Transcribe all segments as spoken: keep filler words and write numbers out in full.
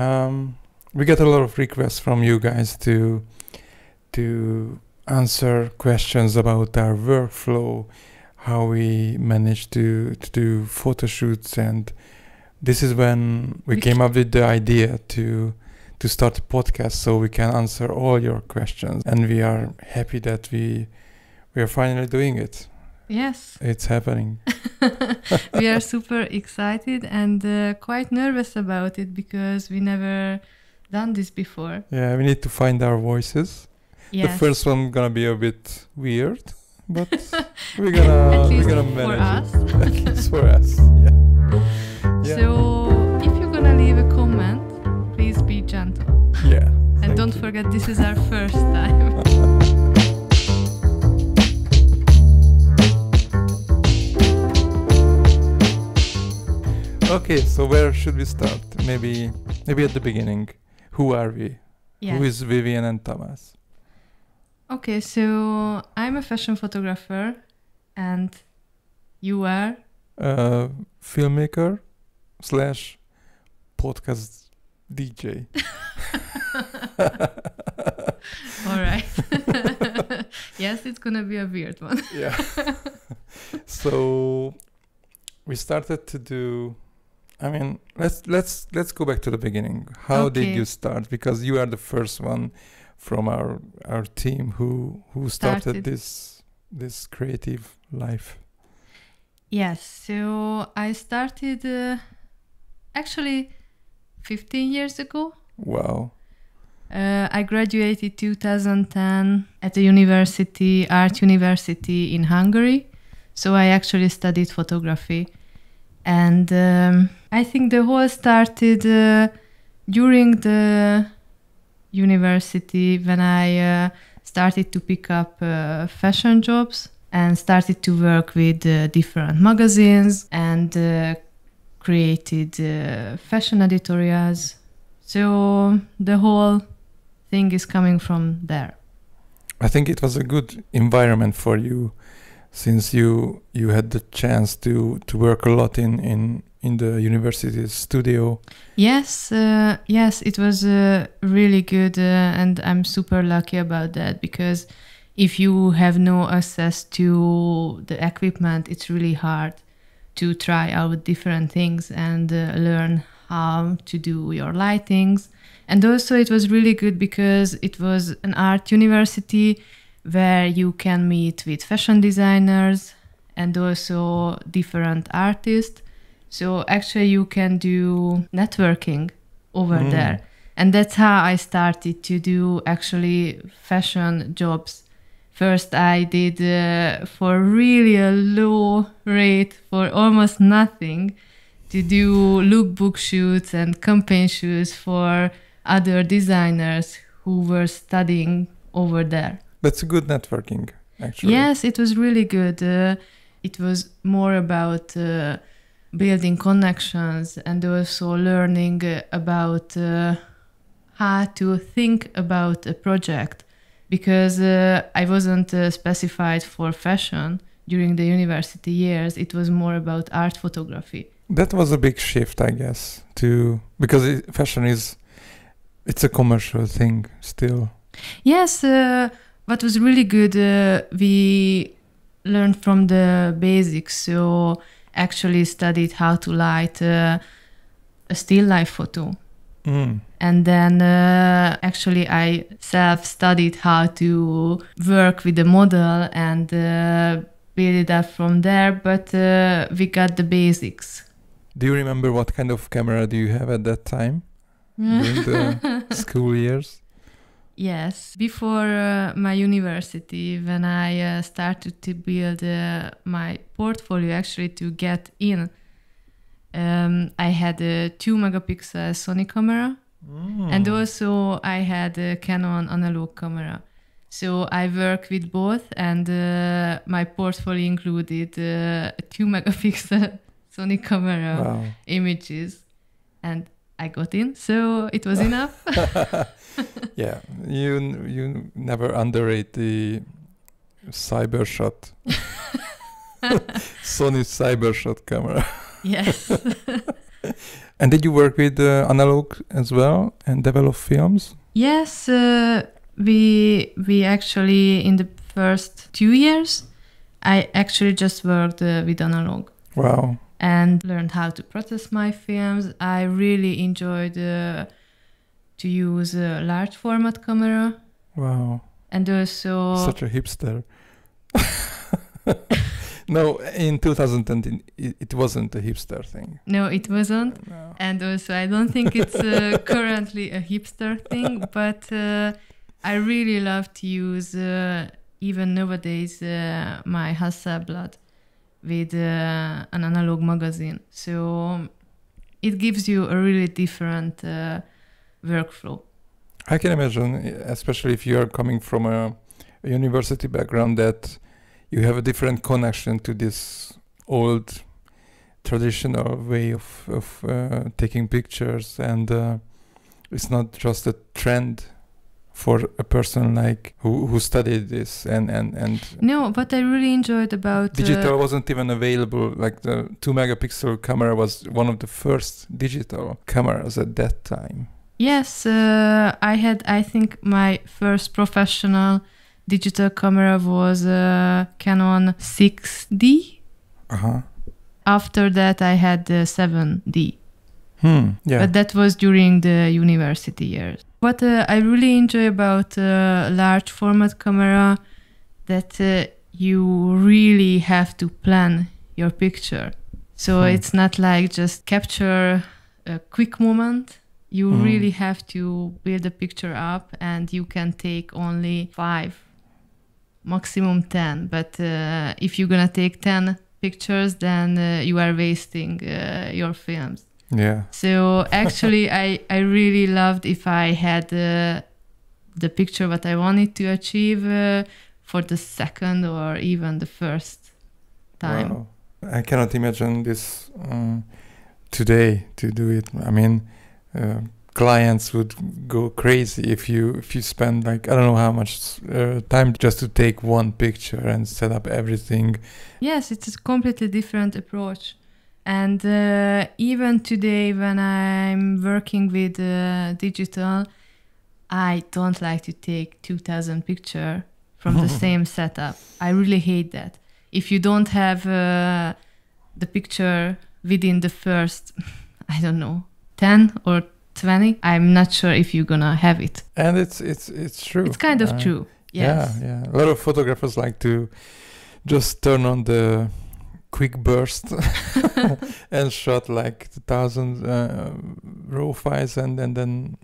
Um, we get a lot of requests from you guys to to answer questions about our workflow, how we manage to, to do photo shoots, and this is when we came up with the idea to to start a podcast so we can answer all your questions, and we are happy that we we are finally doing it. Yes, it's happening. We are super excited and uh, quite nervous about it because we never done this before. Yeah, we need to find our voices. Yes. The first one gonna be a bit weird, but we're gonna we're gonna manage it. At least for us. Yeah. Yeah. So if you're gonna leave a comment, please be gentle. Yeah. And don't you. forget, this is our first time. Okay, so where should we start? Maybe maybe at the beginning. Who are we? Yes. Who is Vivienne and Tamas? Okay, so I'm a fashion photographer, and you are? Uh, filmmaker slash podcast D J. All right. Yes, it's gonna be a weird one. Yeah. So we started to do... I mean, let's let's let's go back to the beginning. How okay. did you start? Because you are the first one from our our team who who started, started this this creative life. Yes, so I started uh, actually fifteen years ago. Wow. Uh, I graduated two thousand ten at the university, art university in Hungary. So I actually studied photography. And um, I think the whole started uh, during the university when I uh, started to pick up uh, fashion jobs and started to work with uh, different magazines and uh, created uh, fashion editorials. So the whole thing is coming from there. I think it was a good environment for you, since you you had the chance to to work a lot in in in the university studio. Yes, uh, yes, it was uh, really good, uh, and I'm super lucky about that, because if you have no access to the equipment, it's really hard to try out different things and uh, learn how to do your lightings. And also it was really good because it was an art university where you can meet with fashion designers and also different artists. So actually you can do networking over mm. there. And that's how I started to do actually fashion jobs. First I did uh, for really a low rate, for almost nothing, to do lookbook shoots and campaign shoots for other designers who were studying over there. That's a good networking, actually. Yes, it was really good. Uh, it was more about uh, building connections and also learning uh, about uh, how to think about a project, because uh, I wasn't uh, specified for fashion during the university years. It was more about art photography. That was a big shift, I guess, to because it, fashion is it's a commercial thing still. Yes. Uh, What was really good, uh, we learned from the basics, so actually studied how to light uh, a still life photo. Mm. And then uh, actually I self-studied how to work with the model and uh, build it up from there, but uh, we got the basics. Do you remember what kind of camera do you have at that time, during the school years? Yes, before uh, my university, when I uh, started to build uh, my portfolio, actually to get in, um, I had a two megapixel Sony camera, mm. and also I had a Canon analog camera. So I work with both, and uh, my portfolio included uh, a two megapixel Sony camera wow. images, and I got in, so it was enough. Yeah, you you never underrate the CyberShot, Sony CyberShot camera. Yes, And did you work with uh, analog as well and develop films? Yes, uh, we we actually in the first two years, I actually just worked uh, with analog. Wow. And learned how to process my films. I really enjoyed uh, to use a large format camera. Wow. And also... Such a hipster. No, in two thousand ten, it, it wasn't a hipster thing. No, it wasn't. No. And also, I don't think it's uh, currently a hipster thing, but uh, I really love to use, uh, even nowadays, uh, my Hasselblad with uh, an analog magazine. So it gives you a really different uh, workflow. I can imagine, especially if you are coming from a, a university background, that you have a different connection to this old traditional way of, of uh, taking pictures, and uh, it's not just a trend for a person like who, who studied this and, and, and... No, what I really enjoyed about... Digital uh, wasn't even available, like the two megapixel camera was one of the first digital cameras at that time. Yes, uh, I had, I think my first professional digital camera was uh, Canon six D. Uh-huh. After that, I had the seven D. Hmm, yeah. But that was during the university years. What uh, I really enjoy about uh, large format camera, that uh, you really have to plan your picture. So hmm. it's not like just capture a quick moment. You mm. really have to build a picture up, and you can take only five, maximum ten. But uh, if you're going to take ten pictures, then uh, you are wasting uh, your films. Yeah. So actually, I, I really loved if I had uh, the picture what I wanted to achieve uh, for the second or even the first time. Wow. I cannot imagine this um, today to do it. I mean... Uh, clients would go crazy if you if you spend like I don't know how much uh, time just to take one picture and set up everything. Yes, it's a completely different approach, and uh, even today when I'm working with uh, digital, I don't like to take two thousand pictures from the same setup. I really hate that. If you don't have uh, the picture within the first, I don't know, ten or twenty, I'm not sure if you're gonna have it. And it's it's it's true. It's kind of uh, true. Yes. Yeah, yeah. A lot of photographers like to just turn on the quick burst and shot like a thousand uh, raw files, and, and then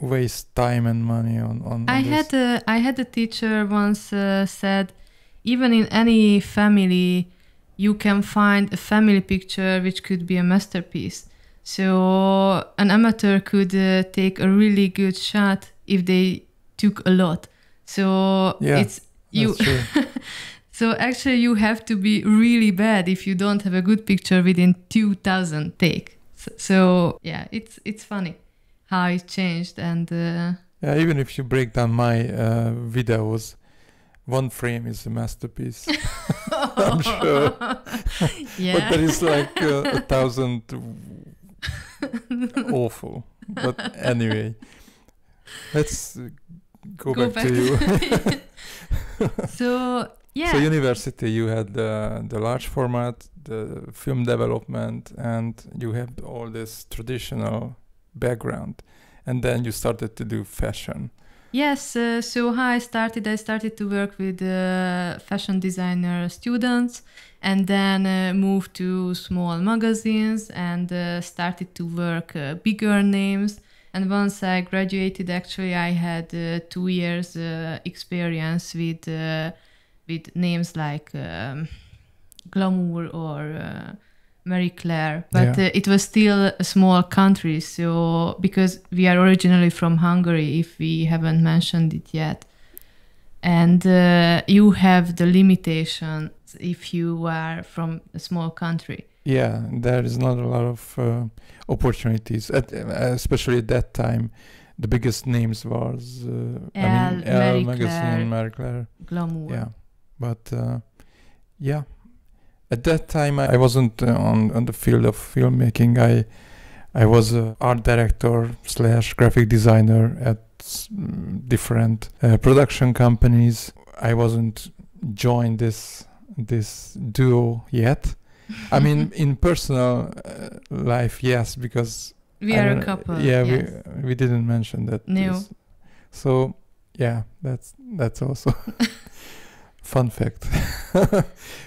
waste time and money on on. I this. had a I had a teacher once uh, said, even in any family, you can find a family picture which could be a masterpiece. So an amateur could uh, take a really good shot if they took a lot. So yeah, it's you. So actually, you have to be really bad if you don't have a good picture within two thousand take. So, so yeah, it's it's funny how it changed. And uh, yeah, even if you break down my uh, videos, one frame is a masterpiece. I'm sure. Yeah. But there is like uh, a thousand. Awful. But anyway, let's go, go back, back to you. So yeah, so university, you had the, the large format, the film development, and you had all this traditional background, and then you started to do fashion. Yes, uh, so how I started, I started to work with uh, fashion designer students, and then uh, moved to small magazines, and uh, started to work uh, bigger names. And once I graduated, actually, I had uh, two years uh, experience with, uh, with names like um, Glamour or uh, Marie Claire. But yeah, uh, it was still a small country, so because we are originally from Hungary, if we haven't mentioned it yet, and uh, you have the limitation if you are from a small country. Yeah, there is not a lot of uh, opportunities, at, especially at that time. The biggest names was uh, Elle, I mean, Elle Marie Claire, magazine, Marie Claire, Glamour. Yeah, but uh, yeah. At that time, I wasn't on, on the field of filmmaking. I I was an art director slash graphic designer at different uh, production companies. I wasn't joined this this duo yet. I mean, in personal uh, life, yes, because we I are a couple. Yeah, yes. we we didn't mention that. No. This. So yeah, that's that's also fun fact.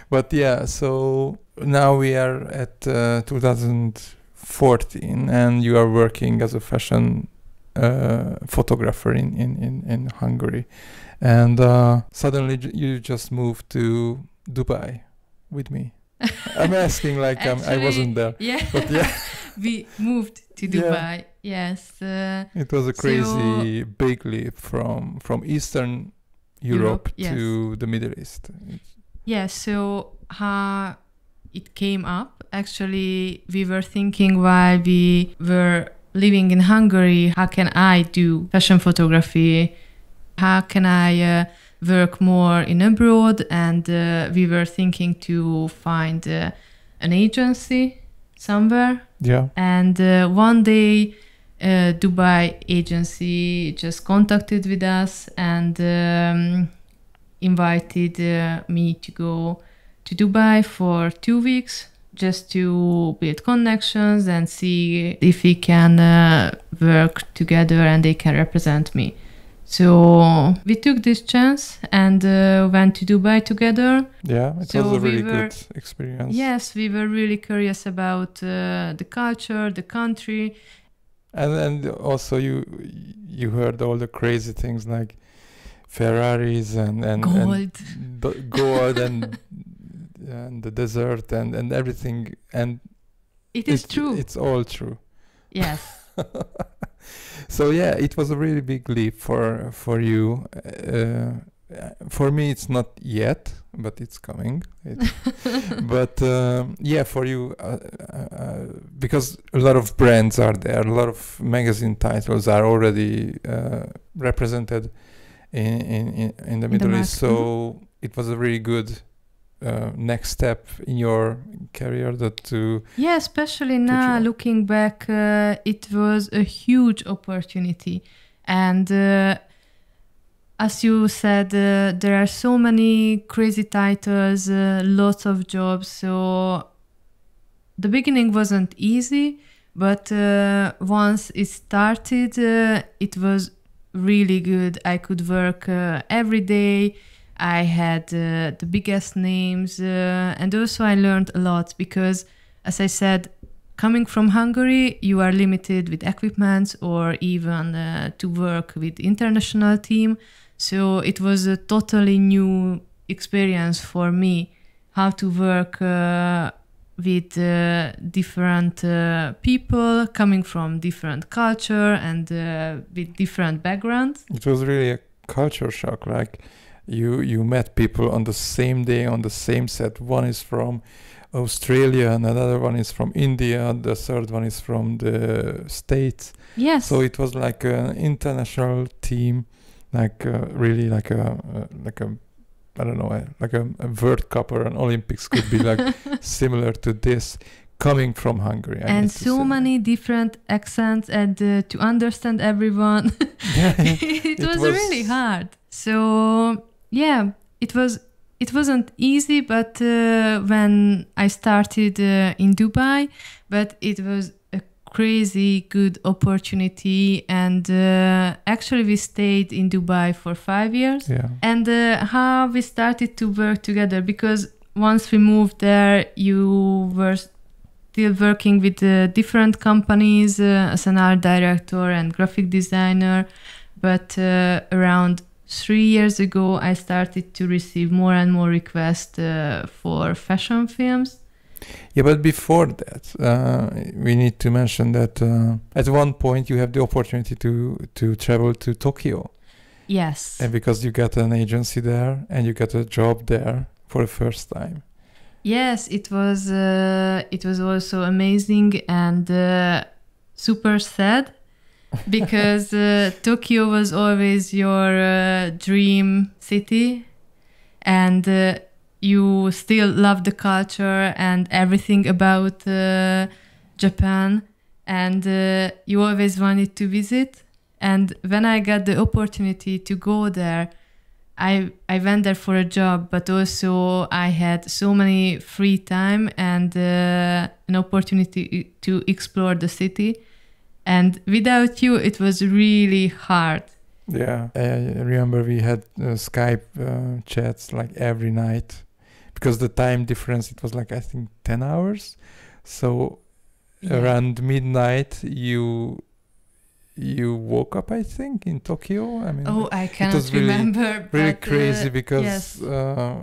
But yeah, so now we are at uh, two thousand fourteen, and you are working as a fashion uh, photographer in in in in Hungary, and uh, suddenly j you just moved to Dubai with me. I'm asking like Actually, I'm, I wasn't there. Yeah, but yeah. We moved to Dubai. Yeah. Yes. Uh, it was a crazy so big leap from from Eastern Europe, Europe to yes. the Middle East. Yeah. So how it came up? Actually, we were thinking while we were living in Hungary, how can I do fashion photography? How can I uh, work more in abroad? And uh, we were thinking to find uh, an agency somewhere. Yeah. And uh, one day, uh, Dubai agency just contacted with us and um, invited uh, me to go to Dubai for two weeks just to build connections and see if we can uh, work together and they can represent me. So we took this chance and uh, went to Dubai together. Yeah, it so was a really we were, good experience. Yes, we were really curious about uh, the culture, the country. And and also you you heard all the crazy things like Ferraris and and gold and, gold and, and the desert and and everything. And it is it, true. It's all true. Yes. So yeah, it was a really big leap for for you. Uh, for me, it's not yet, but it's coming. It but um, yeah, for you, uh, uh, because a lot of brands are there, a lot of magazine titles are already uh, represented in in in the Middle East. So it was a really good Uh, next step in your career that to yeah especially now looking back uh, it was a huge opportunity, and uh, as you said uh, there are so many crazy titles, uh, lots of jobs, so the beginning wasn't easy, but uh, once it started uh, it was really good. I could work uh, every day. I had uh, the biggest names, uh, and also I learned a lot because, as I said, coming from Hungary, you are limited with equipment or even uh, to work with international team. So it was a totally new experience for me, how to work uh, with uh, different uh, people coming from different culture and uh, with different backgrounds. It was really a culture shock, like. You you met people on the same day on the same set. One is from Australia and another one is from India. The third one is from the States. Yes. So it was like an international team, like uh, really like a uh, like a I don't know like a, a World Cup or an Olympics could be like similar to this coming from Hungary. I and so many that. different accents and uh, to understand everyone. Yeah, it, it was, was really hard. So. Yeah, it was. It wasn't easy, but uh, when I started uh, in Dubai, but it was a crazy good opportunity, and uh, actually we stayed in Dubai for five years. Yeah. And uh, how we started to work together, because once we moved there, you were still working with uh, different companies uh, as an art director and graphic designer, but uh, around. Three years ago, I started to receive more and more requests uh, for fashion films. Yeah, but before that, uh, we need to mention that uh, at one point you have the opportunity to to travel to Tokyo. Yes. And because you got an agency there and you got a job there for the first time. Yes, it was uh, it was also amazing and uh, super sad. Because uh, Tokyo was always your uh, dream city, and uh, you still love the culture and everything about uh, Japan, and uh, you always wanted to visit. And when I got the opportunity to go there, I, I went there for a job, but also I had so many free time and uh, an opportunity to explore the city. And without you, it was really hard. Yeah, I remember we had uh, Skype uh, chats like every night, because the time difference, it was like, I think, ten hours. So yeah. Around midnight, you... you woke up, I think, in Tokyo. I mean, oh, I can't it was really, remember. Really but, crazy uh, because yes. uh,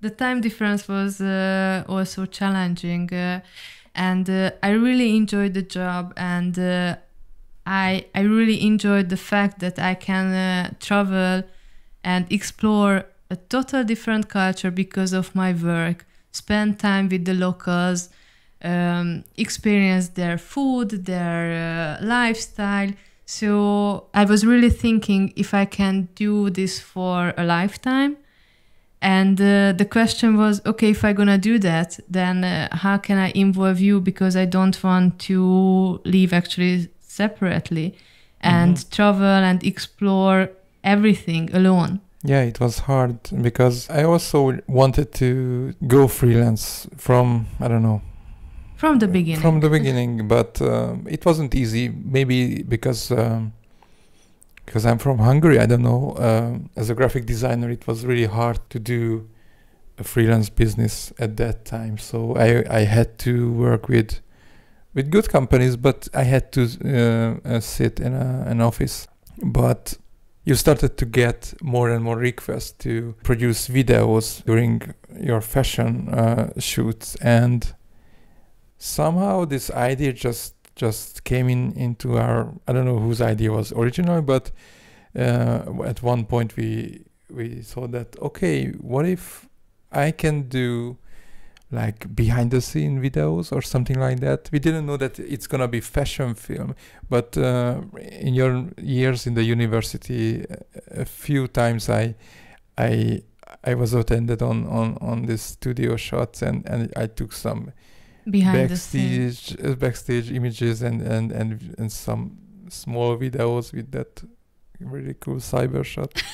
the time difference was uh, also challenging, uh, and uh, I really enjoyed the job, and uh, I I really enjoyed the fact that I can uh, travel and explore a total different culture because of my work. Spend time with the locals. Um, experience their food, their uh, lifestyle. So I was really thinking if I can do this for a lifetime. And uh, the question was, okay, if I'm gonna do that, then uh, how can I involve you? Because I don't want to live actually separately and mm-hmm. travel and explore everything alone. Yeah, it was hard because I also wanted to go freelance from, I don't know, From the beginning. From the beginning, but um, it wasn't easy. Maybe because um, because I'm from Hungary, I don't know. Uh, as a graphic designer, it was really hard to do a freelance business at that time. So I I had to work with with good companies, but I had to uh, uh, sit in a, an office. But you started to get more and more requests to produce videos during your fashion uh, shoots, and somehow this idea just just came in into our, I don't know whose idea was originally, but uh, at one point we we thought that, okay, what if I can do like behind the scene videos or something like that? We didn't know that it's gonna be fashion film, but uh, in your years in the university, a few times I I I was attended on on on this studio shots, and and I took some behind backstage the uh, backstage images and, and and and some small videos with that really cool CyberShot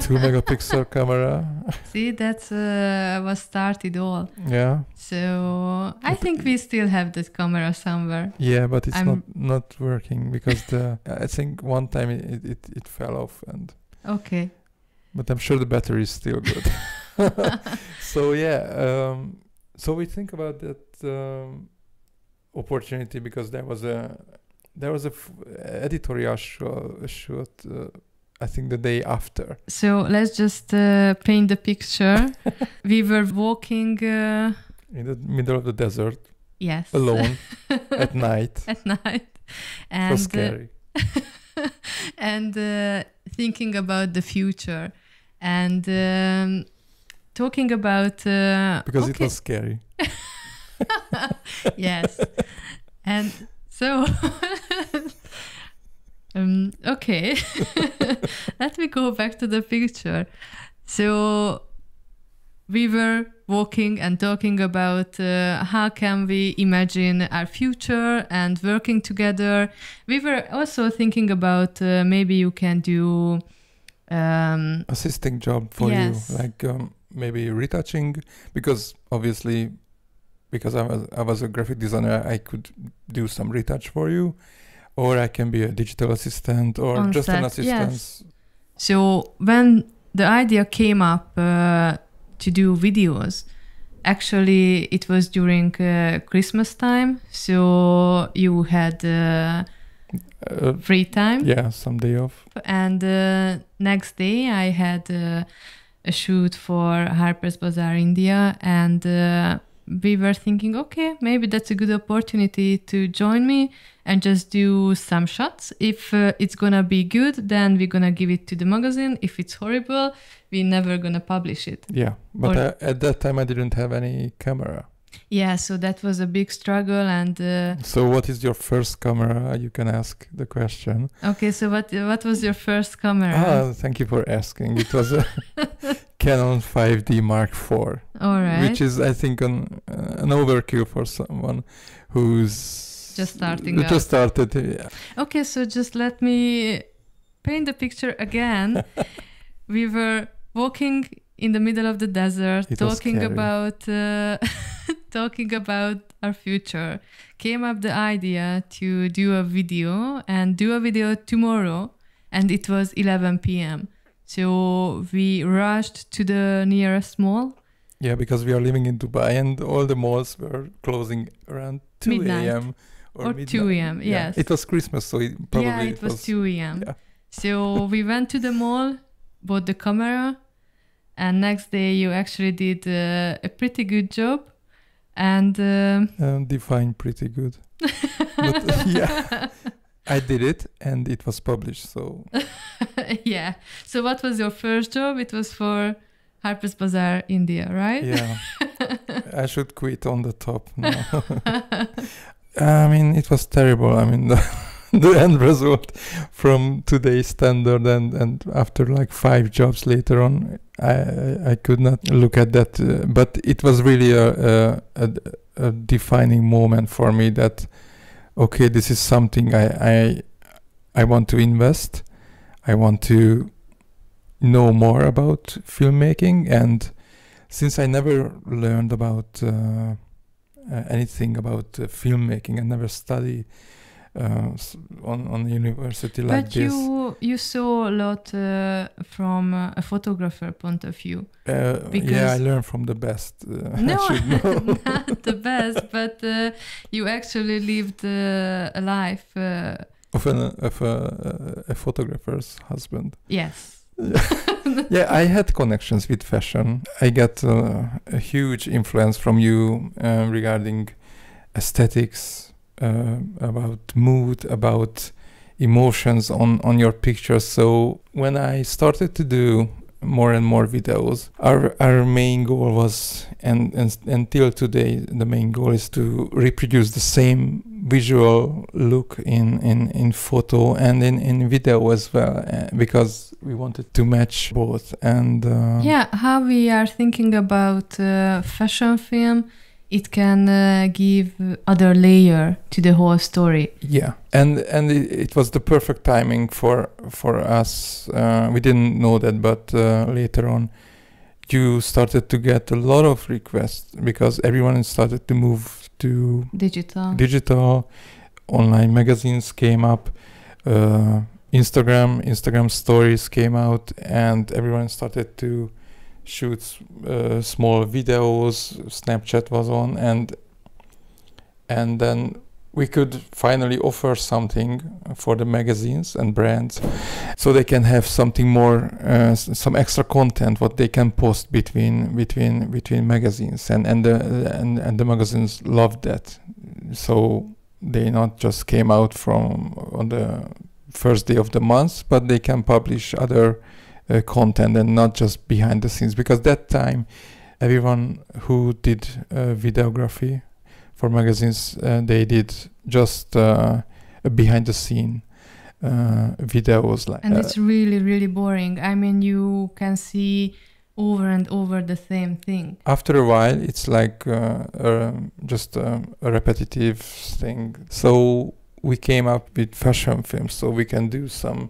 two megapixel camera. See, that's uh, what started all. Yeah, so I but think we still have that camera somewhere. Yeah, but it's I'm not not working because the I think one time it, it it fell off. And okay, but I'm sure the battery is still good. So yeah, um so we think about that Um, opportunity, because there was a there was a f editorial show, shoot uh, I think the day after. So let's just uh, paint the picture. We were walking uh, in the middle of the desert, yes, alone at night. At night, and it was scary. Uh, and uh, thinking about the future, and um, talking about uh, because okay. It was scary. Yes, and so um, okay, let me go back to the picture. So we were walking and talking about uh, how can we imagine our future and working together. We were also thinking about uh, maybe you can do um, assisting job for yes. you, like um, maybe retouching, because obviously. Because I was, I was a graphic designer, I could do some retouch for you, or I can be a digital assistant, or on just set, an assistant. Yes. So when the idea came up uh, to do videos, actually it was during uh, Christmas time, so you had uh, uh, free time. Yeah, some day off. And uh, next day I had uh, a shoot for Harper's Bazaar India, and... Uh, we were thinking, okay, maybe that's a good opportunity to join me and just do some shots. If uh, it's gonna be good, then we're gonna give it to the magazine. If it's horrible, we're never gonna publish it. Yeah, but I, at that time I didn't have any camera. Yeah, so that was a big struggle. And uh, so what is your first camera? You can ask the question. Okay, so what what was your first camera? Ah, thank you for asking. It was a Canon five D Mark four, all right, which is I think an uh, an overkill for someone who's just starting. Just out. started. Yeah. Okay, so just let me paint the picture again. We were walking in the middle of the desert, it talking about uh, talking about our future. Came up the idea to do a video and do a video tomorrow, and it was eleven p m So we rushed to the nearest mall. Yeah, because we are living in Dubai and all the malls were closing around two a m Or, or two a m, yeah. Yes. It was Christmas, so it probably yeah, it, it was, was two a m Yeah. So we went to the mall, bought the camera, and next day you actually did uh, a pretty good job. And... Um, um, define pretty good. But, uh, yeah. I did it and it was published, so... Yeah. So what was your first job? It was for Harper's Bazaar India, right? Yeah. I should quit on the top now. I mean, it was terrible. I mean, the, the end result from today's standard and, and after like five jobs later on, I, I could not look at that. Uh, but it was really a, a, a, a defining moment for me that, okay, this is something I, I, I want to invest. I want to know more about filmmaking, and since I never learned about uh, anything about uh, filmmaking, I never study uh, on on university like but this. But you you saw a lot uh, from a photographer point of view. Uh, yeah, I learned from the best. Uh, no, I should know. Not the best, but uh, you actually lived uh, a life. Uh, Of, an, of a, a photographer's husband. Yes. Yeah. Yeah, I had connections with fashion. I got uh, a huge influence from you uh, regarding aesthetics, uh, about mood, about emotions on, on your pictures. So when I started to do more and more videos, our, our main goal was, and, and until today, the main goal is to reproduce the same visual look in, in, in photo and in, in video as well, uh, because we wanted to match both. And uh, yeah, how we are thinking about uh, fashion film, it can uh, give other layer to the whole story. Yeah, and and it, it was the perfect timing for for us. Uh, we didn't know that, but uh, later on, you started to get a lot of requests because everyone started to move to digital, digital, online magazines came up, uh, Instagram, Instagram stories came out, and everyone started to shoot uh, small videos. Snapchat was on, and and then we could finally offer something for the magazines and brands, so they can have something more, uh, some extra content what they can post between between between magazines, and and the and, and the magazines loved that, so they not just came out from on the first day of the month, but they can publish other uh, content and not just behind the scenes, because that time everyone who did uh, videography for magazines, uh, they did just uh, behind the scene uh, videos like. And uh, it's really, really boring. I mean, you can see over and over the same thing. After a while, it's like uh, uh, just uh, a repetitive thing. So we came up with fashion films, so we can do some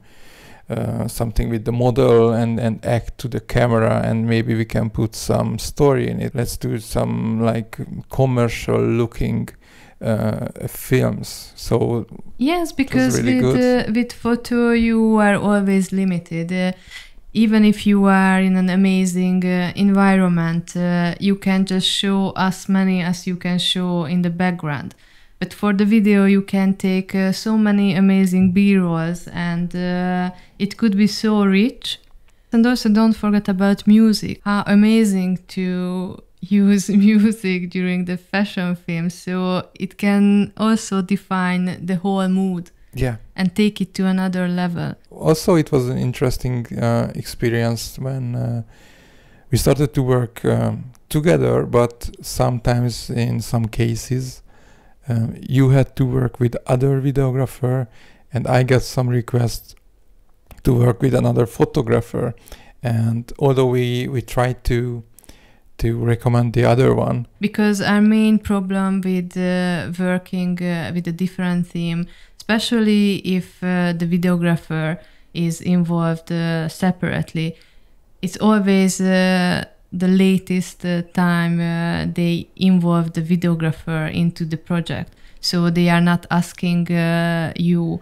uh, something with the model and and act to the camera, and maybe we can put some story in it. Let's do some like commercial looking uh, films. So yes, because really with uh, with photo you are always limited. Uh, even if you are in an amazing uh, environment, uh, you can just show as many as you can show in the background. But for the video, you can take uh, so many amazing B-rolls, and uh, it could be so rich. And also don't forget about music. How amazing to use music during the fashion film. So it can also define the whole mood. Yeah. And take it to another level. Also, it was an interesting uh, experience when uh, we started to work um, together, but sometimes in some cases, Um, you had to work with other videographer, and I got some requests to work with another photographer, And although we, we tried to to recommend the other one. Because our main problem with uh, working uh, with a different theme, especially if uh, the videographer is involved uh, separately, it's always uh, the latest uh, time uh, they involve the videographer into the project. So they are not asking uh, you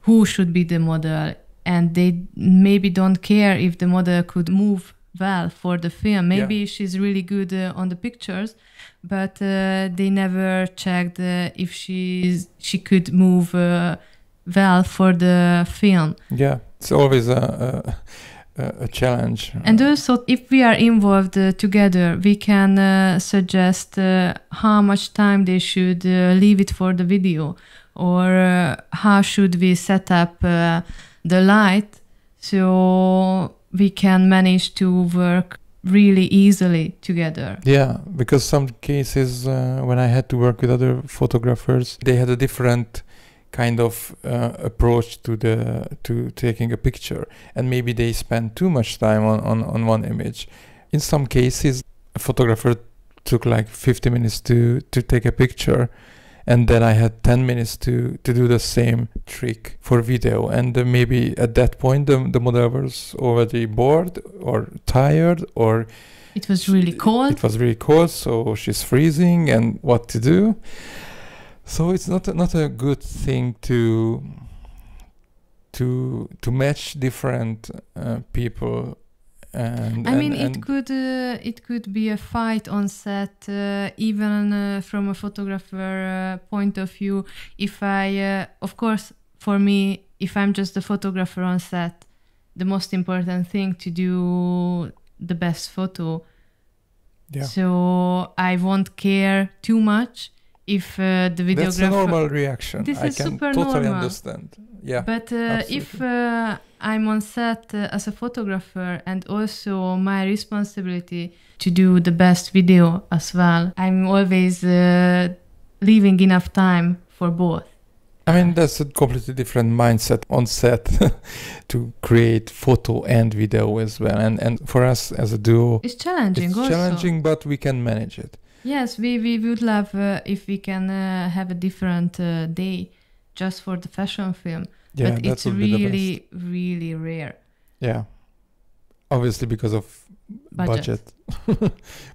who should be the model, and they maybe don't care if the model could move well for the film. Maybe yeah. she's really good uh, on the pictures, but uh, they never checked uh, if she's, she could move uh, well for the film. Yeah, it's always a, a, a challenge. And also, if we are involved uh, together, we can uh, suggest uh, how much time they should uh, leave it for the video, or uh, how should we set up uh, the light so we can manage to work really easily together. Yeah, because some cases uh, when I had to work with other photographers, they had a different kind of uh, approach to the to taking a picture, and maybe they spent too much time on, on, on one image. In some cases, a photographer took like fifty minutes to, to take a picture, and then I had ten minutes to, to do the same trick for video. And uh, maybe at that point, the, the model was already bored or tired, or... It was really cold. It was really cold, so she's freezing, and what to do. So it's not, not a good thing to, to, to match different uh, people. And, I and, mean, and it could uh, it could be a fight on set, uh, even uh, from a photographer uh, point of view. If I, uh, of course, for me, if I'm just a photographer on set, the most important thing to do the best photo. Yeah. So I won't care too much if uh, the videographer. That's a normal reaction. This I is can super totally normal. understand. Yeah. But uh, if. Uh, I'm on set uh, as a photographer, and also my responsibility to do the best video as well. I'm always uh, leaving enough time for both. I mean, that's a completely different mindset on set to create photo and video as well. And, and for us as a duo, it's challenging. It's also challenging, but we can manage it. Yes, we, we would love uh, if we can uh, have a different uh, day just for the fashion film. Yeah, but it's really, really rare. Yeah, obviously because of budget. budget.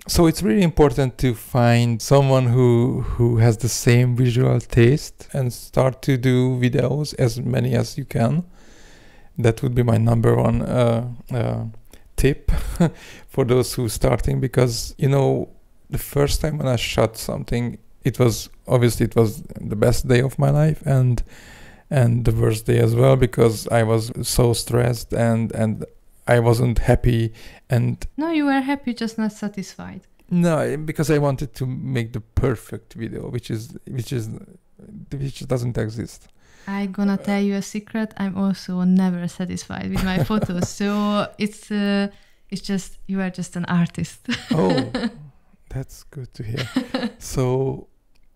So it's really important to find someone who who has the same visual taste and start to do videos, as many as you can. That would be my number one uh, uh, tip for those who are starting, because, you know, the first time when I shot something, it was obviously it was the best day of my life, and. And the worst day as well, because I was so stressed and and I wasn't happy. And no, you were happy, just not satisfied. No, because I wanted to make the perfect video, which is which is which doesn't exist. I'm gonna tell you a secret. I'm also never satisfied with my photos, so it's uh, it's just you are just an artist. Oh, that's good to hear. So,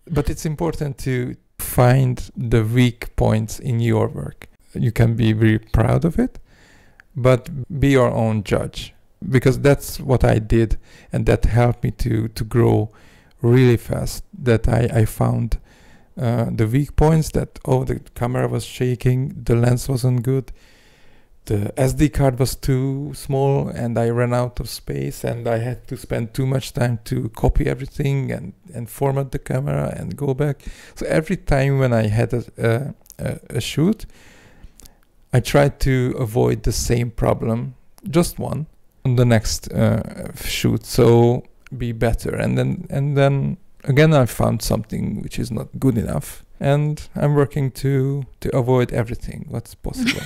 but it's important to find the weak points in your work. You can be very proud of it, but be your own judge, because that's what I did, and that helped me to to grow really fast. That I, I found uh, the weak points, that, oh, the camera was shaking, the lens wasn't good, the S D card was too small, and I ran out of space, and I had to spend too much time to copy everything and, and format the camera and go back. So every time when I had a, a, a shoot, I tried to avoid the same problem, just one, on the next uh, shoot. So be better. And then, and then again, I found something which is not good enough, and I'm working to, to avoid everything what's possible.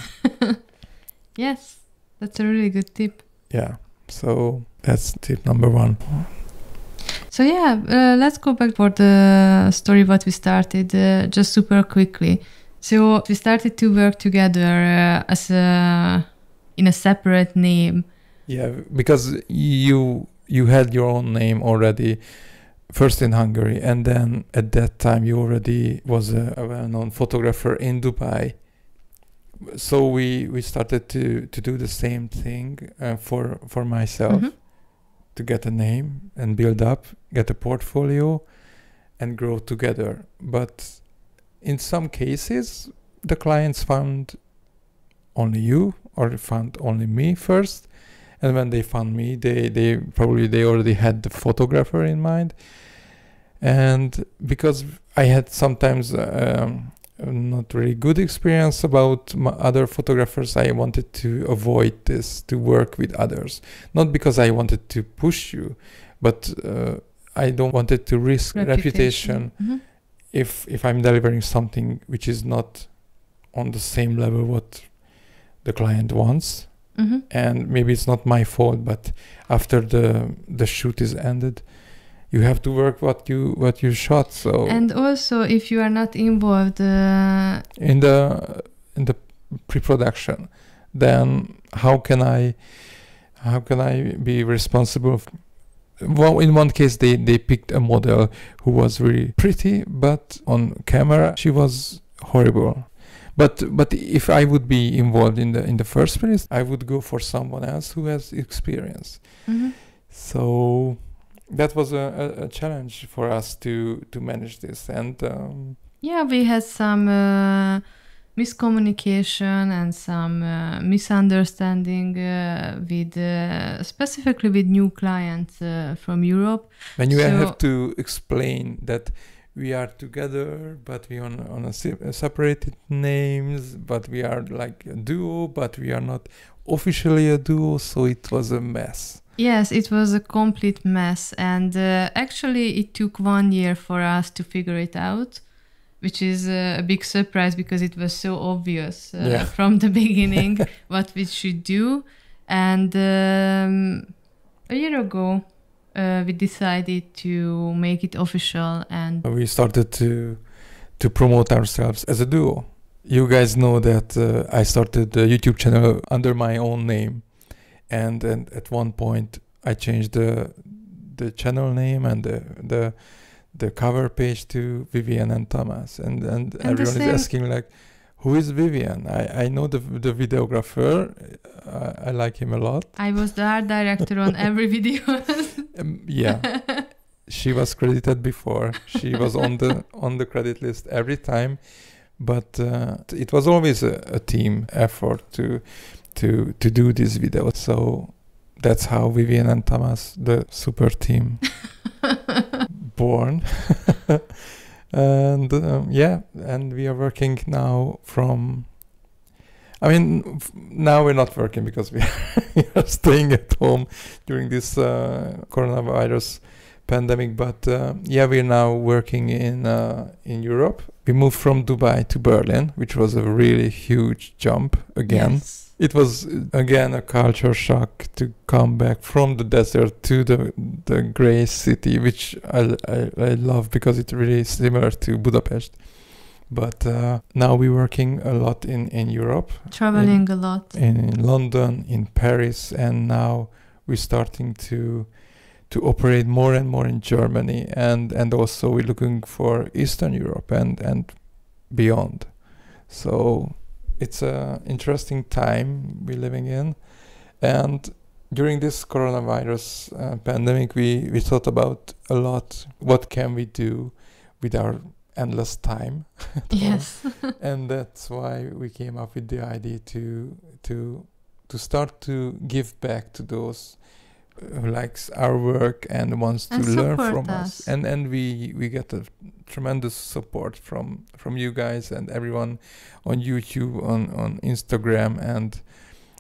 Yes, that's a really good tip. Yeah, so that's tip number one. So yeah, uh, let's go back for the story what we started, uh, just super quickly. So we started to work together uh, as a, in a separate name. Yeah, because you you had your own name already, first in Hungary, and then at that time you already was a, a well-known photographer in Dubai. so we we started to to do the same thing uh, for for myself, mm-hmm. to get a name and build up, get a portfolio, and grow together. But in some cases, the clients found only you, or found only me first, and when they found me, they they probably they already had the photographer in mind. And because I had sometimes um, not really good experience about my other photographers, I wanted to avoid this, to work with others. Not because I wanted to push you, but uh, I don't wanted to risk reputation, reputation mm-hmm. if if I'm delivering something which is not on the same level what the client wants. Mm-hmm. And maybe it's not my fault, but after the the shoot is ended, you have to work what you what you shot. So, and also if you are not involved uh, in the in the pre-production, then how can I how can I be responsible? Well, in one case they they picked a model who was really pretty, but on camera she was horrible. But but if I would be involved in the in the first place, I would go for someone else who has experience. Mm-hmm. So that was a, a challenge for us to to manage this, and um, yeah, we had some uh, miscommunication and some uh, misunderstanding uh, with uh, specifically with new clients uh, from Europe. When you so have to explain that we are together, but we on on a separated names, but we are like a duo, but we are not officially a duo, so it was a mess. Yes, it was a complete mess, and uh, actually it took one year for us to figure it out, which is uh, a big surprise because it was so obvious uh, yeah. from the beginning what we should do. And um, a year ago uh, we decided to make it official, and we started to to promote ourselves as a duo. You guys know that uh, I started a YouTube channel under my own name. And, and at one point, I changed the the channel name and the the, the cover page to Vivienne and Tamas, and and, and everyone is asking like, who is Vivienne? I I know the the videographer, I, I like him a lot. I was the art director on every video. um, yeah, she was credited before. She was on the on the credit list every time, but uh, it was always a, a team effort to. to to do this video. So that's how Vivienne and Tamas, the super team, born. And um, yeah, and we are working now from, I mean, f now we're not working because we are, we are staying at home during this uh, coronavirus pandemic, but uh, yeah, we're now working in uh, in Europe. We moved from Dubai to Berlin, which was a really huge jump again. Yes. It was again a culture shock to come back from the desert to the the grey city, which I, I, I love because it's really similar to Budapest. But uh, now we're working a lot in, in Europe. Traveling in, a lot. In, in London, in Paris, and now we're starting to to operate more and more in Germany, and, and also we're looking for Eastern Europe and, and beyond. So it's an interesting time we're living in, and during this coronavirus uh, pandemic, we, we thought about a lot, what can we do with our endless time? Yes. And that's why we came up with the idea to, to, to start to give back to those who likes our work and wants to and learn from us. us. And and we we get a tremendous support from from you guys and everyone on YouTube, on on Instagram, and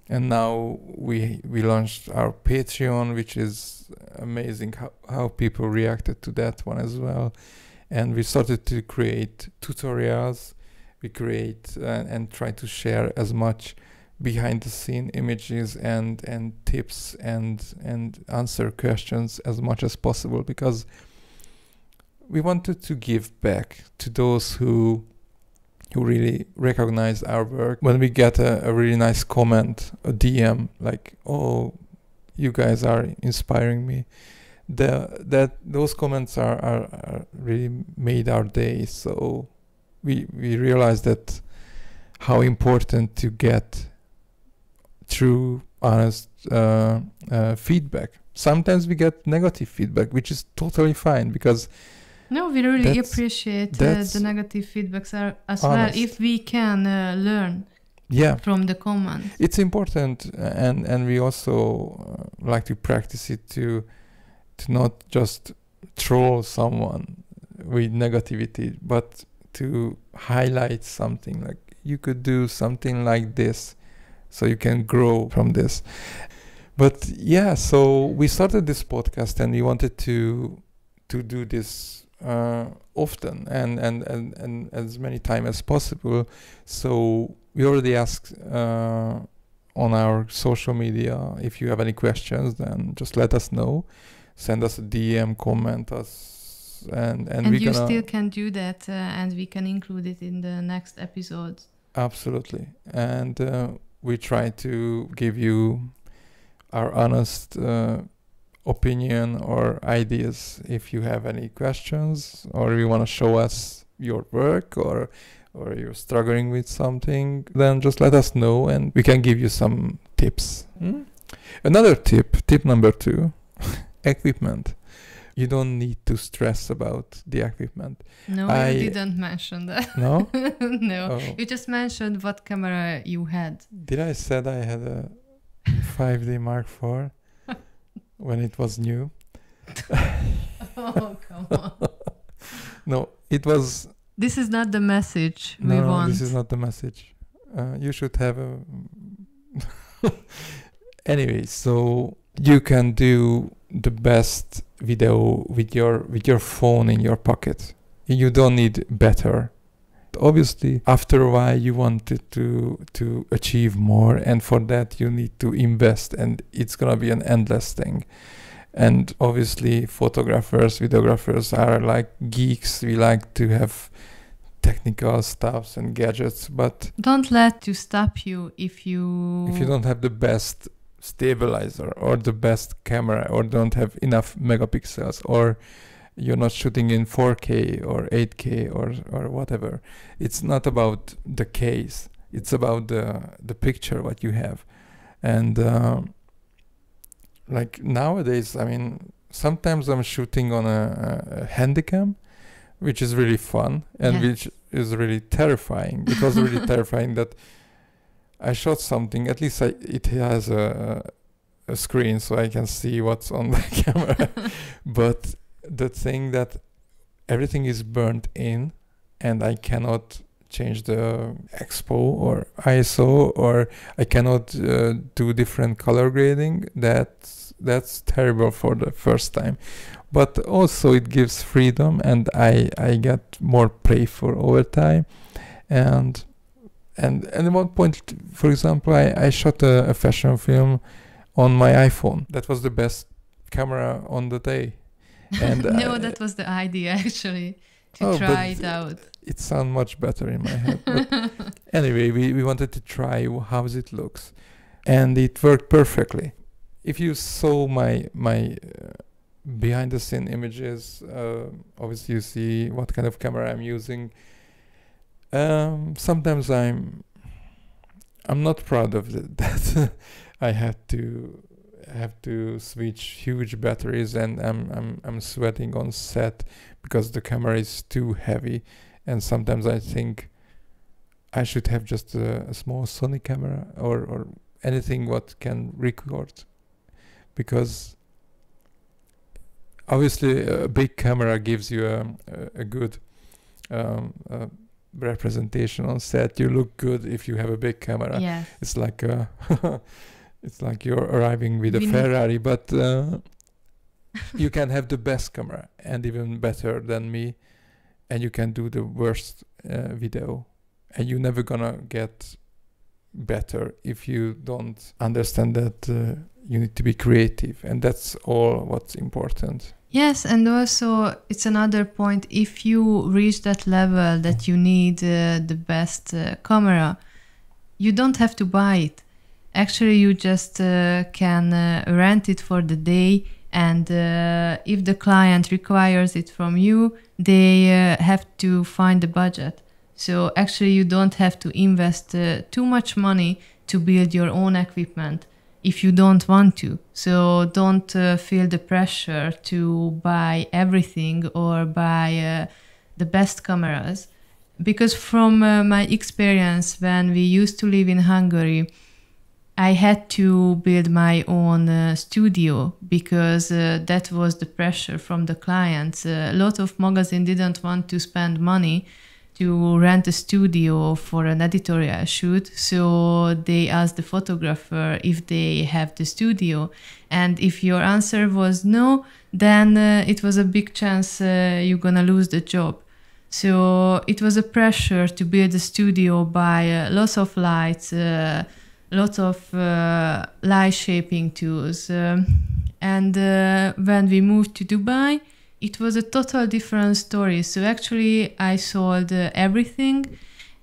and now we we launched our Patreon, which is amazing how how people reacted to that one as well. And we started to create tutorials, we create uh, and try to share as much behind the scene images and and tips and and answer questions as much as possible, because we wanted to give back to those who who really recognize our work. When we get a, a really nice comment, a D M like, oh, you guys are inspiring me, the that those comments are, are, are really made our day. So we we realized that how important to get true, honest uh, uh, feedback. Sometimes we get negative feedback, which is totally fine, because no, we really appreciate uh, the negative feedbacks are as honest. well, if we can uh, learn yeah. from the comments. It's important, and and we also like to practice it to to not just troll someone with negativity, but to highlight something like, you could do something like this, so you can grow from this. But yeah, so we started this podcast, and we wanted to to do this uh, often and, and and and as many times as possible. So we already asked uh, on our social media, if you have any questions, then just let us know. Send us a D M, comment us, and and, and we you still can do that, uh, and we can include it in the next episodes. Absolutely, and uh, we try to give you our honest uh, opinion or ideas. If you have any questions, or you want to show us your work, or or you're struggling with something, then just let us know, and we can give you some tips. Mm? Another tip, tip number two, equipment. You don't need to stress about the equipment. No, I you didn't mention that. No? No, oh. You just mentioned what camera you had. Did I said I had a five D Mark four when it was new? Oh, come on. No, it was... This is not the message we no, want. No, this is not the message. Uh, you should have a... Anyway, so you can do the best video with your with your phone in your pocket. You don't need better. Obviously, after a while, you wanted to to achieve more, and for that you need to invest, and it's gonna be an endless thing. And obviously, photographers, videographers are like geeks. We like to have technical stuffs and gadgets, but don't let to stop you if you if you don't have the best stabilizer or the best camera, or don't have enough megapixels, or you're not shooting in four K or eight K or or whatever. It's not about the case. It's about the the picture what you have. And uh, like nowadays, I mean, sometimes I'm shooting on a, a handycam, which is really fun, and yeah. which is really terrifying. It was really terrifying that I shot something. At least I, it has a, a screen, so I can see what's on the camera. But the thing that everything is burnt in, and I cannot change the expo or I S O, or I cannot uh, do different color grading. That's that's terrible for the first time. But also it gives freedom, and I I get more playful over time. And and and at one point, for example, I I shot a, a fashion film on my iPhone. That was the best camera on the day. And no, I, that was the idea, actually, to oh, try it out. It sounds much better in my head. But anyway, we, we wanted to try how it looks, and it worked perfectly. If you saw my my uh, behind the scene images, uh, obviously you see what kind of camera I'm using. Um, sometimes I'm I'm not proud of the, that. I had to. have to switch huge batteries, and I'm, I'm I'm sweating on set because the camera is too heavy, and sometimes I think I should have just a, a small Sony camera, or, or anything what can record, because obviously a big camera gives you a, a, a good um, a representation on set. You look good if you have a big camera. Yes. It's like a it's like you're arriving with we a Ferrari, but uh, you can have the best camera, and even better than me, and you can do the worst uh, video, and you're never gonna get better if you don't understand that uh, you need to be creative, and that's all what's important. Yes, and also it's another point, if you reach that level that you need uh, the best uh, camera, you don't have to buy it. Actually, you just uh, can uh, rent it for the day, and uh, if the client requires it from you, they uh, have to find the budget. So actually you don't have to invest uh, too much money to build your own equipment if you don't want to. So don't uh, feel the pressure to buy everything or buy uh, the best cameras. Because from uh, my experience when we used to live in Hungary, I had to build my own uh, studio because uh, that was the pressure from the clients. Uh, a lot of magazines didn't want to spend money to rent a studio for an editorial shoot, so they asked the photographer if they have the studio, and if your answer was no, then uh, it was a big chance uh, you're gonna lose the job. So it was a pressure to build a studio by uh, lots of lights, uh, lots of uh, light shaping tools, um, and uh, when we moved to Dubai, it was a total different story. So actually I sold uh, everything,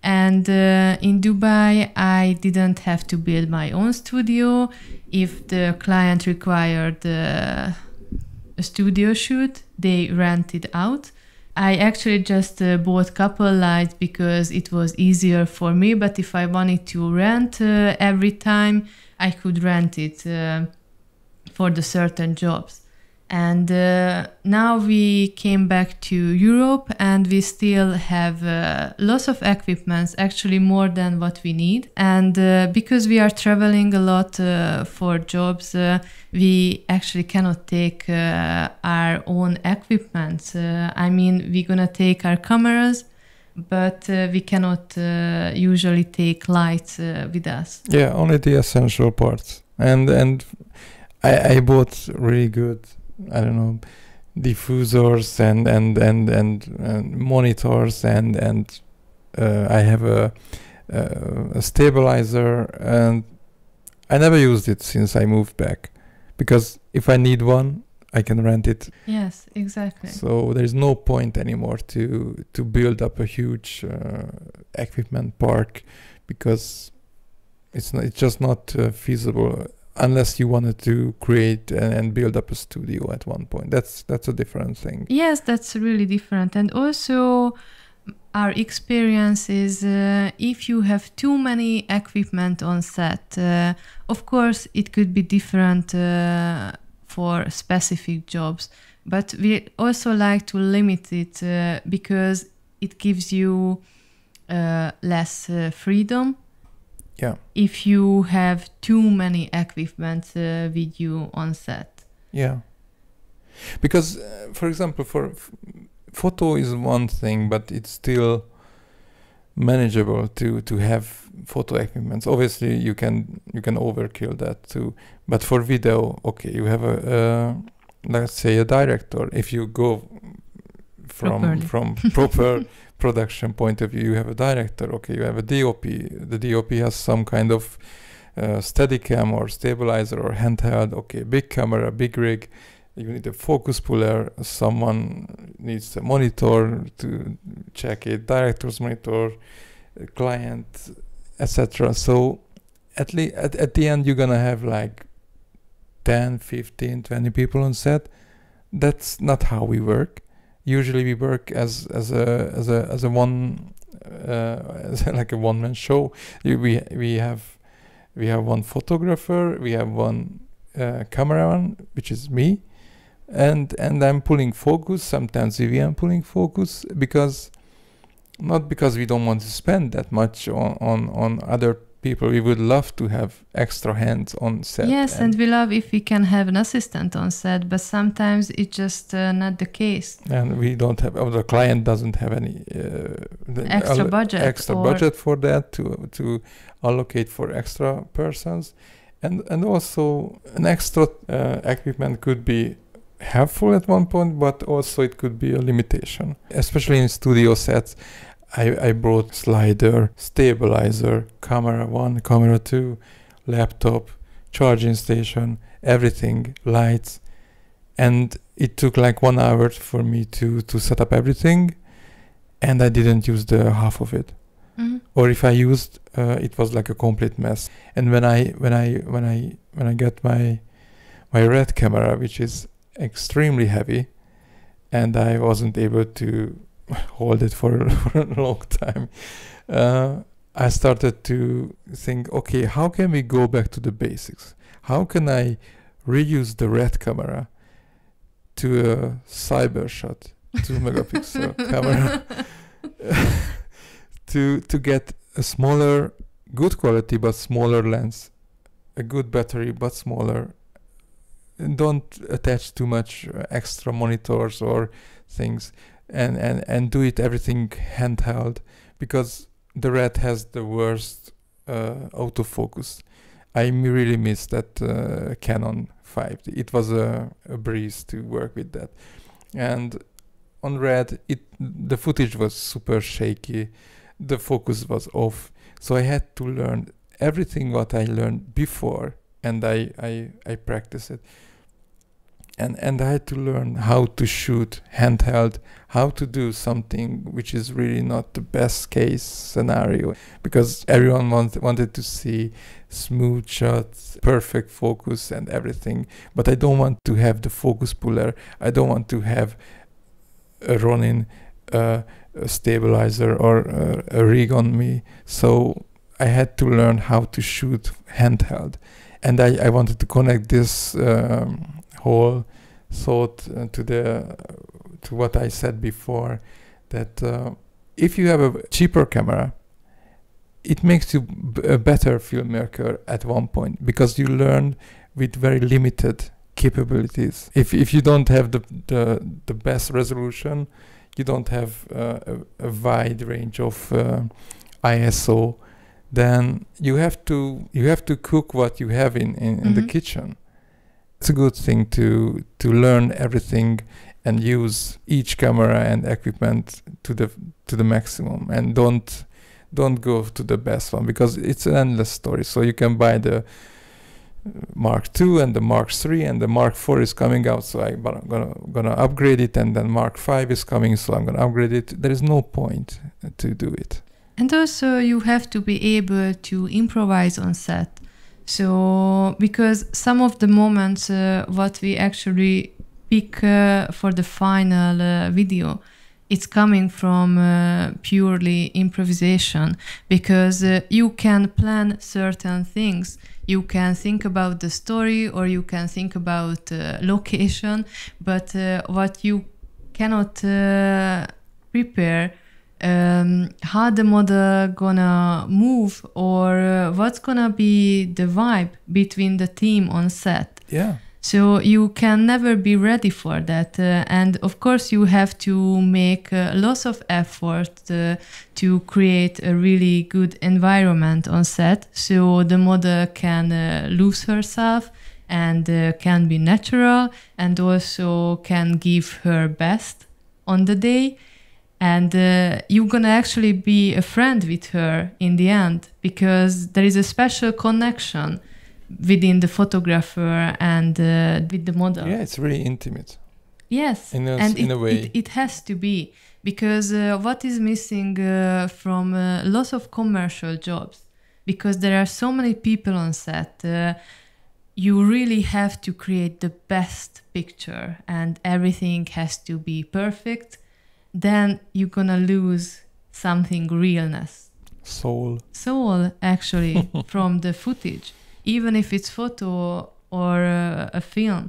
and uh, in Dubai I didn't have to build my own studio. If the client required uh, a studio shoot, they rent it out. I actually just uh, bought couple lights because it was easier for me, but if I wanted to rent uh, every time, I could rent it uh, for the certain jobs. And uh, now we came back to Europe and we still have uh, lots of equipments, actually more than what we need. And uh, because we are traveling a lot uh, for jobs, uh, we actually cannot take uh, our own equipment. Uh, I mean, we're gonna take our cameras, but uh, we cannot uh, usually take lights uh, with us. Yeah, only the essential parts. And, and I, I bought really good, I don't know, diffusers and and and and, and monitors and and uh, I have a, a, a stabilizer, and I never used it since I moved back, because if I need one, I can rent it. Yes, exactly. So there's no point anymore to to build up a huge uh, equipment park, because it's not, it's just not uh, feasible. Unless you wanted to create and build up a studio at one point. That's that's a different thing. Yes, that's really different. And also our experience is uh, if you have too many equipment on set, uh, of course it could be different uh, for specific jobs, but we also like to limit it uh, because it gives you uh, less uh, freedom. Yeah. If you have too many equipment uh, with you on set. Yeah. Because, uh, for example, for f photo is one thing, but it's still manageable to to have photo equipment. Obviously, you can you can overkill that too. But for video, okay, you have a uh, let's say a director. If you go from Properly. from proper production point of view, you have a director, okay, you have a D O P. The D O P has some kind of uh, steadicam or stabilizer or handheld, okay, big camera, big rig, you need a focus puller, someone needs a monitor to check it, director's monitor, client, et cetera. So at, le at, at the end, you're gonna have like ten, fifteen, twenty people on set. That's not how we work. Usually we work as as a as a as a one uh, as a, like a one man show. We we have we have one photographer, we have one uh, cameraman, which is me, and and I'm pulling focus. Sometimes Vivienne pulling focus, because not because we don't want to spend that much on on on other people. We would love to have extra hands on set. Yes, and, and we love if we can have an assistant on set, but sometimes it's just uh, not the case. And we don't have, or the client doesn't have any uh, extra budget, extra budget for that to to allocate for extra persons, and and also an extra uh, equipment could be helpful at one point, but also it could be a limitation, especially in studio sets. I, I brought slider, stabilizer, camera one, camera two, laptop, charging station, everything, lights, and it took like one hour for me to to set up everything, and I didn't use the half of it, mm-hmm. or if I used, uh, it was like a complete mess. And when I when I when I when I got my my RED camera, which is extremely heavy, and I wasn't able to hold it for, for a long time, uh, I started to think, okay, how can we go back to the basics? How can I reuse the RED camera to a CyberShot two megapixel camera to to get a smaller, good quality but smaller lens, a good battery but smaller, and don't attach too much extra monitors or things, and and and do it everything handheld, because the RED has the worst uh, autofocus. I really miss that uh, Canon five D. It was a, a breeze to work with that, and on RED, it the footage was super shaky, the focus was off. So I had to learn everything what I learned before, and I I, I practice it. And and I had to learn how to shoot handheld, how to do something which is really not the best case scenario, because everyone want, wanted to see smooth shots, perfect focus and everything. But I don't want to have the focus puller. I don't want to have a Ronin, uh, a stabilizer or uh, a rig on me. So I had to learn how to shoot handheld. And I, I wanted to connect this um, whole thought uh, to the to what I said before, that uh, if you have a cheaper camera, it makes you b a better filmmaker at one point, because you learn with very limited capabilities. If if you don't have the the, the best resolution, you don't have uh, a, a wide range of uh, I S O, then you have to you have to cook what you have in in, in mm-hmm. the kitchen. It's a good thing to to learn everything and use each camera and equipment to the to the maximum, and don't don't go to the best one, because it's an endless story. So you can buy the Mark two and the Mark three, and the Mark four is coming out, so I'm gonna gonna upgrade it, and then Mark five is coming, so I'm gonna upgrade it. There is no point to do it. And also you have to be able to improvise on set. So, because some of the moments uh, what we actually pick uh, for the final uh, video, it's coming from uh, purely improvisation, because uh, you can plan certain things. You can think about the story, or you can think about uh, location, but uh, what you cannot uh, prepare, Um, how the model gonna move, or uh, what's gonna be the vibe between the team on set. Yeah. So you can never be ready for that, uh, and of course you have to make uh, lots of effort uh, to create a really good environment on set, so the model can uh, lose herself and uh, can be natural, and also can give her best on the day. And uh, you're gonna actually be a friend with her in the end, because there is a special connection within the photographer and uh, with the model. Yeah, it's really intimate. Yes, in a, and in it, a way. It, it has to be, because uh, what is missing uh, from uh, lots of commercial jobs, because there are so many people on set, uh, you really have to create the best picture, and everything has to be perfect. Then you're gonna lose something, realness. Soul. Soul, actually, from the footage. Even if it's photo or uh, a film,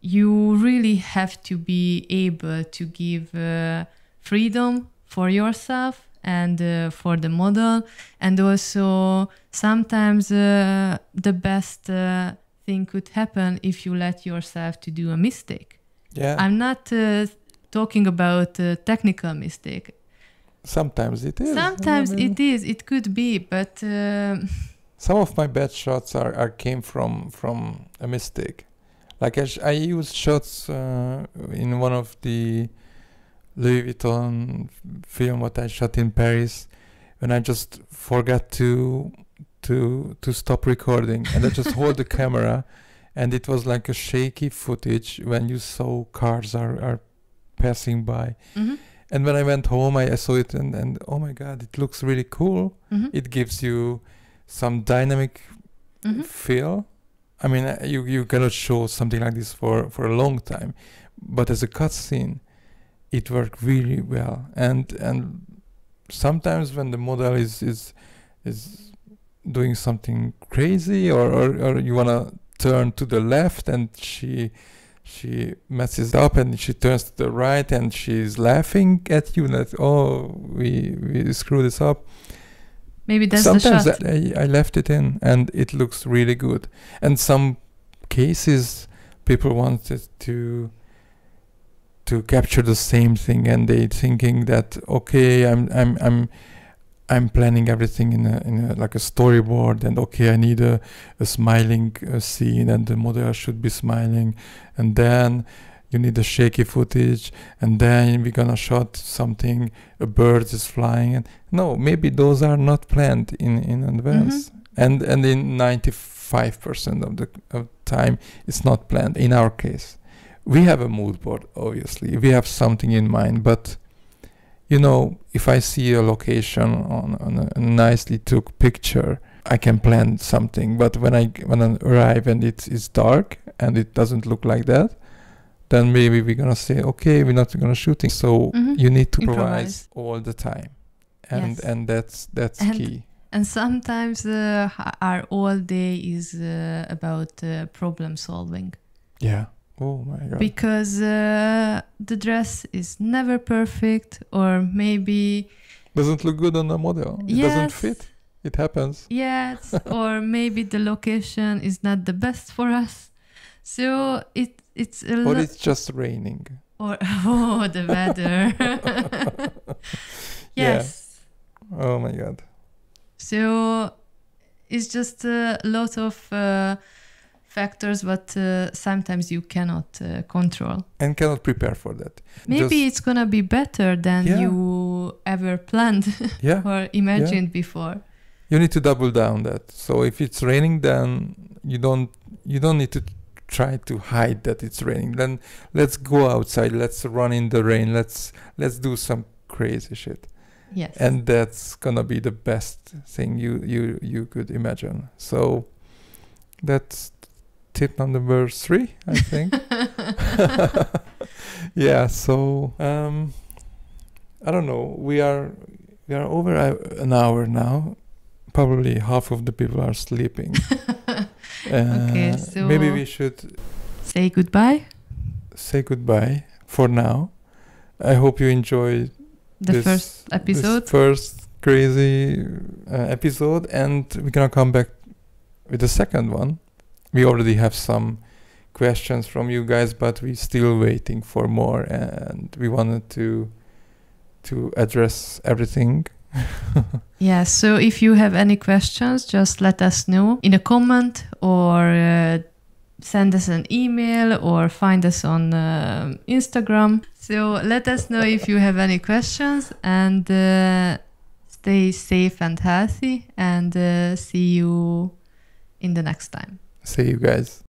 you really have to be able to give uh, freedom for yourself and uh, for the model. And also, sometimes uh, the best uh, thing could happen if you let yourself to do a mistake. Yeah. I'm not... Uh, talking about uh, technical mistake. Sometimes it is. Sometimes I mean, it is. It could be, but uh, some of my bad shots are, are came from from a mistake. Like I, sh I used shots uh, in one of the Louis Vuitton film what I shot in Paris, when I just forgot to to to stop recording, and I just hold the camera, and it was like a shaky footage when you saw cars are are. passing by. Mm-hmm. And when I went home, I, I saw it and, and oh my God, it looks really cool. Mm-hmm. It gives you some dynamic mm-hmm. feel. I mean, uh, you, you cannot show something like this for, for a long time, but as a cutscene, it worked really well. And and sometimes when the model is is is doing something crazy, or or, or you wanna turn to the left and she she messes up and she turns to the right and she's laughing at you that, oh, we we screwed this up. Maybe that's sometimes the shot. I, I left it in and it looks really good. And some cases people wanted to to capture the same thing, and they thinking that, okay, I'm I'm I'm I'm planning everything in a, in a, like a storyboard, and okay, I need a, a smiling uh, scene, and the model should be smiling, and then you need a shaky footage, and then we're gonna shot something, a bird is flying. And no, maybe those are not planned in in advance, mm-hmm. and and in ninety-five percent of the of time it's not planned. In our case, we have a mood board. Obviously, we have something in mind, but you know, if I see a location on, on a nicely took picture, I can plan something. But when I when I arrive and it is dark and it doesn't look like that, then maybe we're gonna say, okay, we're not gonna shooting. So mm-hmm. you need to improvise all the time, and yes. and that's that's and key. And sometimes uh, our all day is uh, about uh, problem solving. Yeah. Oh my God. Because uh, the dress is never perfect, or maybe doesn't look good on the model. It yes, doesn't fit. It happens. Yes, or maybe the location is not the best for us. So it it's a lot. Or it's just raining. Or oh, the weather. Yes. Yeah. Oh my God. So it's just a lot of. Uh, factors, but uh, sometimes you cannot uh, control. And cannot prepare for that. Maybe just it's gonna be better than yeah. you ever planned yeah. or imagined yeah. before. You need to double down that. So if it's raining, then you don't you don't need to try to hide that it's raining. Then let's go outside, let's run in the rain, let's let's do some crazy shit. Yes. And that's gonna be the best thing you you, you could imagine. So that's tip number three, I think. Yeah, so um, I don't know. We are we are over an hour now. Probably half of the people are sleeping. uh, okay, so maybe we should say goodbye. Say goodbye for now. I hope you enjoyed the this, first episode, this first crazy uh, episode, and we're gonna come back with the second one. We already have some questions from you guys, but we're still waiting for more, and we wanted to to address everything. Yeah, so if you have any questions, just let us know in a comment, or uh, send us an email, or find us on uh, Instagram. So let us know if you have any questions, and uh, stay safe and healthy, and uh, see you in the next time. See you guys.